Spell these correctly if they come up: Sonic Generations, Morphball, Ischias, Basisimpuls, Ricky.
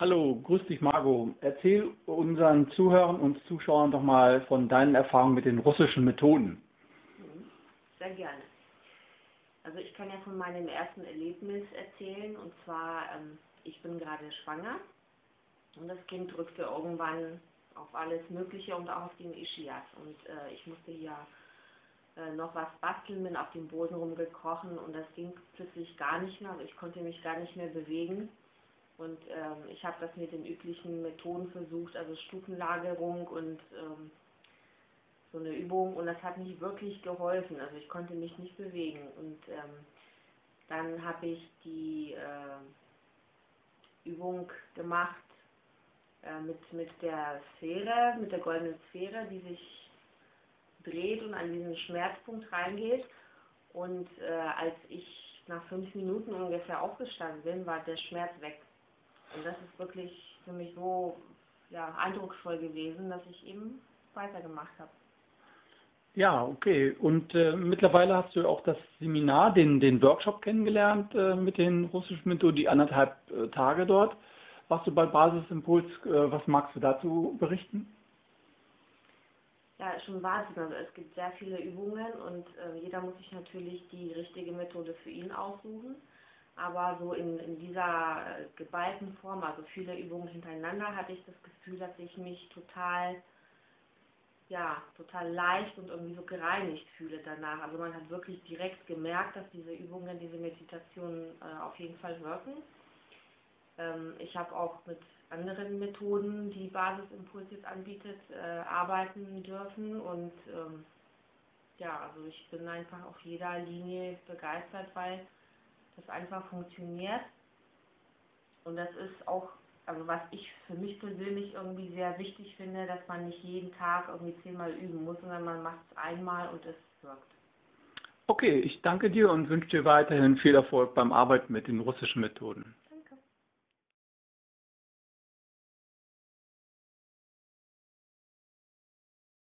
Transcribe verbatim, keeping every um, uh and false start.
Hallo, grüß dich Margo. Erzähl unseren Zuhörern und Zuschauern doch mal von deinen Erfahrungen mit den russischen Methoden. Sehr gerne. Also ich kann ja von meinem ersten Erlebnis erzählen, und zwar, ich bin gerade schwanger und das Kind drückte irgendwann auf alles Mögliche und auch auf den Ischias, und ich musste ja noch was basteln, bin auf dem Boden rumgekrochen und das ging plötzlich gar nicht mehr, also ich konnte mich gar nicht mehr bewegen. Und ähm, ich habe das mit den üblichen Methoden versucht, also Stufenlagerung und ähm, so eine Übung, und das hat nicht wirklich geholfen, also ich konnte mich nicht bewegen. Und ähm, dann habe ich die äh, Übung gemacht äh, mit, mit der Sphäre, mit der goldenen Sphäre, die sich dreht und an diesen Schmerzpunkt reingeht. Und äh, als ich nach fünf Minuten ungefähr aufgestanden bin, war der Schmerz weg. Und das ist wirklich für mich so, ja, eindrucksvoll gewesen, dass ich eben weitergemacht habe. Ja, okay. Und äh, mittlerweile hast du auch das Seminar, den, den Workshop kennengelernt äh, mit den russischen Methoden, die anderthalb äh, Tage dort. Warst du bei Basisimpuls? Äh, was magst du dazu berichten? Ja, schon Wahnsinn. Also es gibt sehr viele Übungen und äh, jeder muss sich natürlich die richtige Methode für ihn aussuchen. Aber so in, in dieser äh, geballten Form, also viele Übungen hintereinander, hatte ich das Gefühl, dass ich mich total, ja, total leicht und irgendwie so gereinigt fühle danach. Also man hat wirklich direkt gemerkt, dass diese Übungen, diese Meditationen äh, auf jeden Fall wirken. Ähm, ich habe auch mit anderen Methoden, die Basisimpuls jetzt anbietet, äh, arbeiten dürfen. Und ähm, ja, also ich bin einfach auf jeder Linie begeistert, weil das einfach funktioniert, und das ist auch, also was ich für mich persönlich irgendwie sehr wichtig finde, dass man nicht jeden Tag irgendwie zehnmal üben muss, sondern man macht es einmal und es wirkt. Okay, ich danke dir und wünsche dir weiterhin viel Erfolg beim Arbeiten mit den russischen Methoden.